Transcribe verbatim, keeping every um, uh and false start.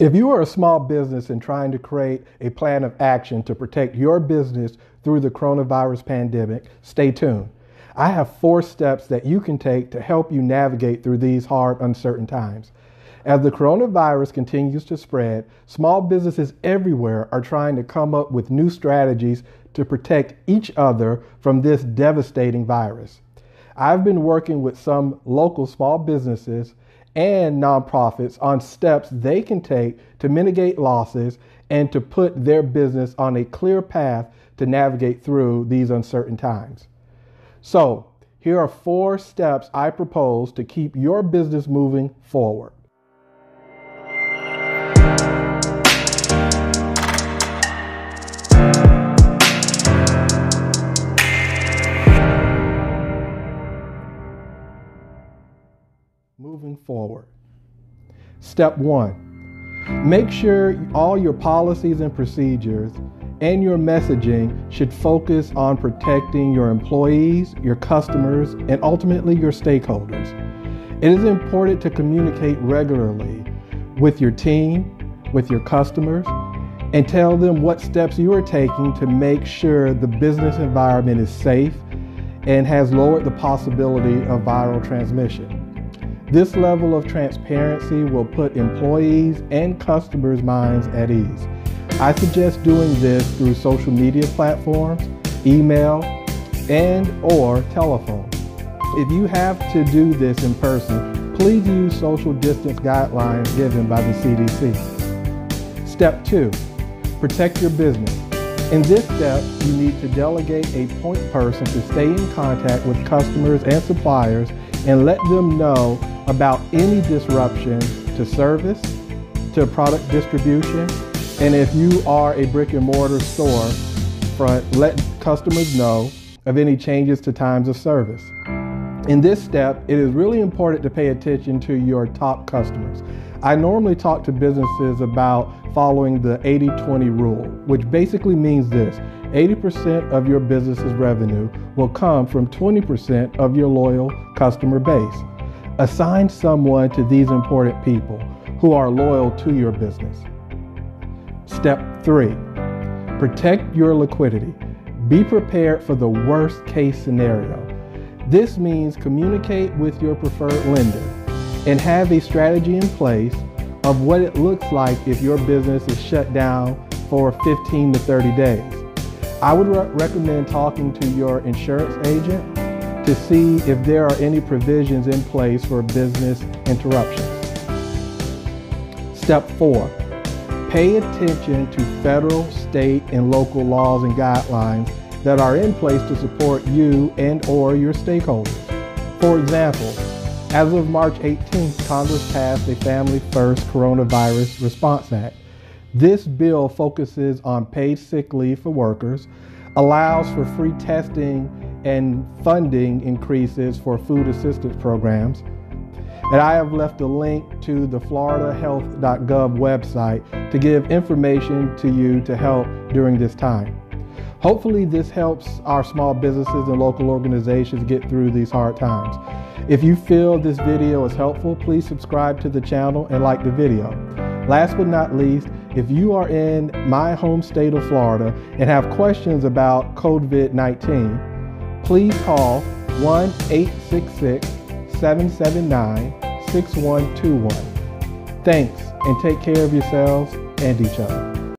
If you are a small business and trying to create a plan of action to protect your business through the coronavirus pandemic, stay tuned. I have four steps that you can take to help you navigate through these hard, uncertain times. As the coronavirus continues to spread, small businesses everywhere are trying to come up with new strategies to protect each other from this devastating virus. I've been working with some local small businesses and nonprofits on steps they can take to mitigate losses and to put their business on a clear path to navigate through these uncertain times. So, here are four steps I propose to keep your business moving forward. Moving forward. Step one, make sure all your policies and procedures and your messaging should focus on protecting your employees, your customers, and ultimately your stakeholders. It is important to communicate regularly with your team, with your customers, and tell them what steps you are taking to make sure the business environment is safe and has lowered the possibility of viral transmission. This level of transparency will put employees and customers' minds at ease. I suggest doing this through social media platforms, email, and or telephone. If you have to do this in person, please use social distance guidelines given by the C D C. Step two, protect your business. In this step, you need to delegate a point person to stay in contact with customers and suppliers and let them know about any disruption to service, to product distribution, and if you are a brick and mortar store front, let customers know of any changes to times of service. In this step, it is really important to pay attention to your top customers. I normally talk to businesses about following the eighty twenty rule, which basically means this: eighty percent of your business's revenue will come from twenty percent of your loyal customer base. Assign someone to these important people who are loyal to your business. Step three, protect your liquidity. Be prepared for the worst case scenario. This means communicate with your preferred lender and have a strategy in place of what it looks like if your business is shut down for fifteen to thirty days. I would re- recommend talking to your insurance agent to see if there are any provisions in place for business interruptions. Step four, pay attention to federal, state, and local laws and guidelines that are in place to support you and or your stakeholders. For example, as of March eighteenth, Congress passed the Family First Coronavirus Response Act. This bill focuses on paid sick leave for workers, allows for free testing and funding increases for food assistance programs. And I have left a link to the florida health dot gov website to give information to you to help during this time. Hopefully this helps our small businesses and local organizations get through these hard times. If you feel this video is helpful, please subscribe to the channel and like the video. Last but not least, if you are in my home state of Florida and have questions about COVID nineteen, please call one eight six six, seven seven nine, six one two one. Thanks, and take care of yourselves and each other.